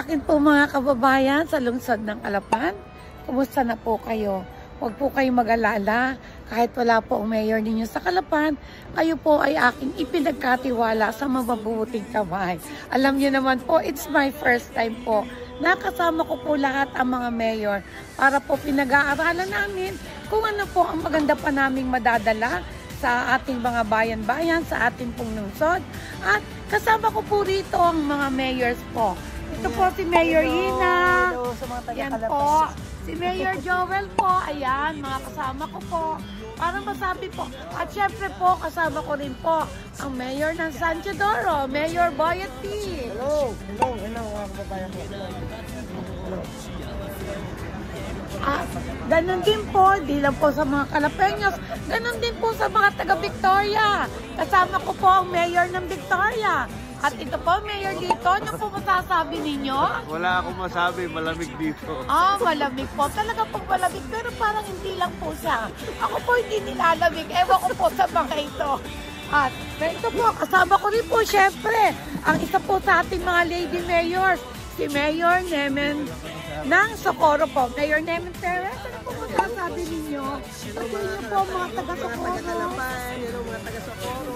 akin po mga kababayan sa lungsod ng Calapan. Kumusta na po kayo? Huwag po kayong mag-alala. Kahit wala po ang mayor ninyo sa Calapan, kayo po ay aking ipinagkatiwala sa mababuting kamay. Alam niyo naman po, it's my first time po. Nakasama ko po lahat ang mga mayor para po pinag-aaralan namin kung ano po ang maganda pa naming madadala sa ating mga bayan-bayan, sa ating pong lungsod. At kasama ko po rito ang mga mayors po. Ito po si Mayor Ina. Yan po. Si Mayor Joel po. Ayan, mga kasama ko po. Parang masabi po. At syempre po, kasama ko rin po ang Mayor ng San Cidoro, Mayor Boyattin. Hello. Hello. Hello. Ganon din po, di lang po sa mga Calapeños, ganon din po sa mga taga-Victoria. Kasama ko po ang Mayor ng Victoria. At ito po, Mayor dito, ano po masasabi ninyo? Wala akong masabi, malamig dito. Ah, malamig po. Talaga po malamig, pero parang hindi lang po siya. Ako po hindi nilalamig, ewan ko po sa mga ito. At ito po, kasama ko rin po, syempre, ang isa po sa ating mga lady mayors, si Mayor Nemen ng Socorro po. Mayor Nemen Perez, ano po masasabi ninyo? Pagkain niyo po mga taga-Socorro. Mga taga-Socorro.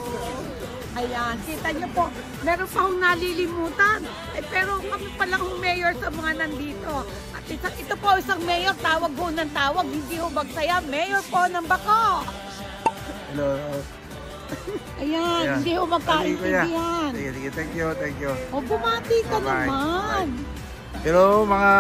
Ayan, kita nyo po, meron pa akong nalilimutan. Eh, pero kami palang mayor sa mga nandito. At ito po isang mayor, tawag ho ng tawag, hindi ho magsaya. Mayor po ng Bako. Hello. Ayan, yeah. Hindi ho magkaintindihan. Sige, sige, thank you, thank you. O, bumati ka naman. Hello mga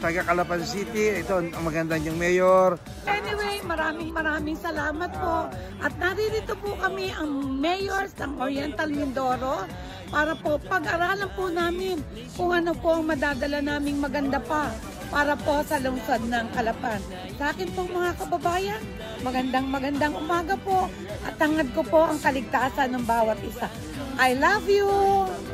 taga Calapan City, ito ang maganda niyong mayor. Anyway, maraming salamat po. At naririto po kami ang mayors ng Oriental Mindoro para po pag-aralan po namin kung ano po ang madadala naming maganda pa para po sa lungsod ng Calapan. Sa akin po mga kababayan, magandang umaga po at tangad ko po ang kaligtasan ng bawat isa. I love you!